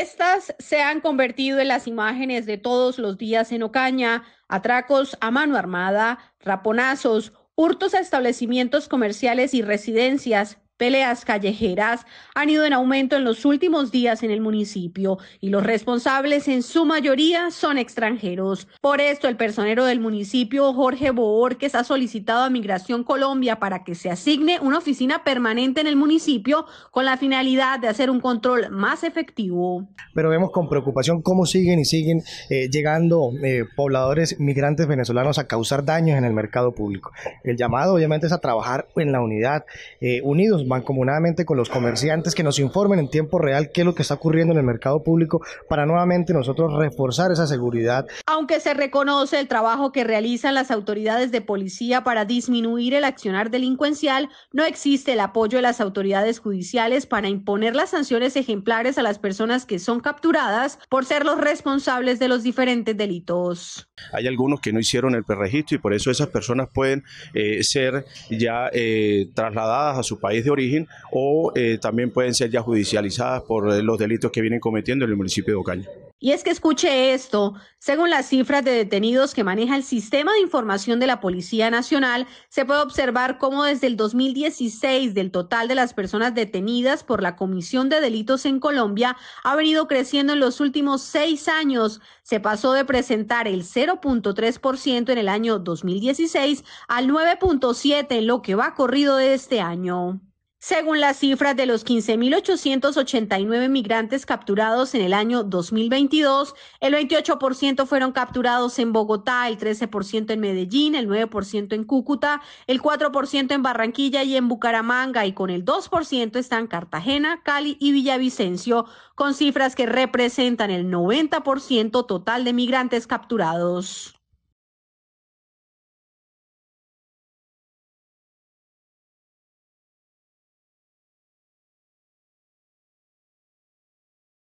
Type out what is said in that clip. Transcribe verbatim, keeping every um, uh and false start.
Estas se han convertido en las imágenes de todos los días en Ocaña: atracos a mano armada, raponazos, hurtos a establecimientos comerciales y residencias, peleas callejeras han ido en aumento en los últimos días en el municipio y los responsables en su mayoría son extranjeros. Por esto el personero del municipio, Jorge Boorquez, ha solicitado a Migración Colombia para que se asigne una oficina permanente en el municipio con la finalidad de hacer un control más efectivo. Pero vemos con preocupación cómo siguen y siguen eh, llegando eh, pobladores migrantes venezolanos a causar daños en el mercado público. El llamado obviamente es a trabajar en la unidad, eh, unidos mancomunadamente con los comerciantes, que nos informen en tiempo real qué es lo que está ocurriendo en el mercado público para nuevamente nosotros reforzar esa seguridad. Aunque se reconoce el trabajo que realizan las autoridades de policía para disminuir el accionar delincuencial, no existe el apoyo de las autoridades judiciales para imponer las sanciones ejemplares a las personas que son capturadas por ser los responsables de los diferentes delitos. Hay algunos que no hicieron el preregistro y por eso esas personas pueden eh, ser ya eh, trasladadas a su país de origen o eh, también pueden ser ya judicializadas por eh, los delitos que vienen cometiendo en el municipio de Ocaña. Y es que escuche esto, según las cifras de detenidos que maneja el sistema de información de la Policía Nacional, se puede observar cómo desde el dos mil dieciséis del total de las personas detenidas por la comisión de delitos en Colombia ha venido creciendo en los últimos seis años. Se pasó de presentar el cero punto tres por ciento en el año dos mil dieciséis al nueve punto siete por ciento en lo que va corrido de este año. Según las cifras de los quince mil ochocientos ochenta y nueve migrantes capturados en el año dos mil veintidós, el veintiocho por ciento fueron capturados en Bogotá, el trece por ciento en Medellín, el nueve por ciento en Cúcuta, el cuatro por ciento en Barranquilla y en Bucaramanga, y con el dos por ciento están Cartagena, Cali y Villavicencio, con cifras que representan el noventa por ciento total de migrantes capturados.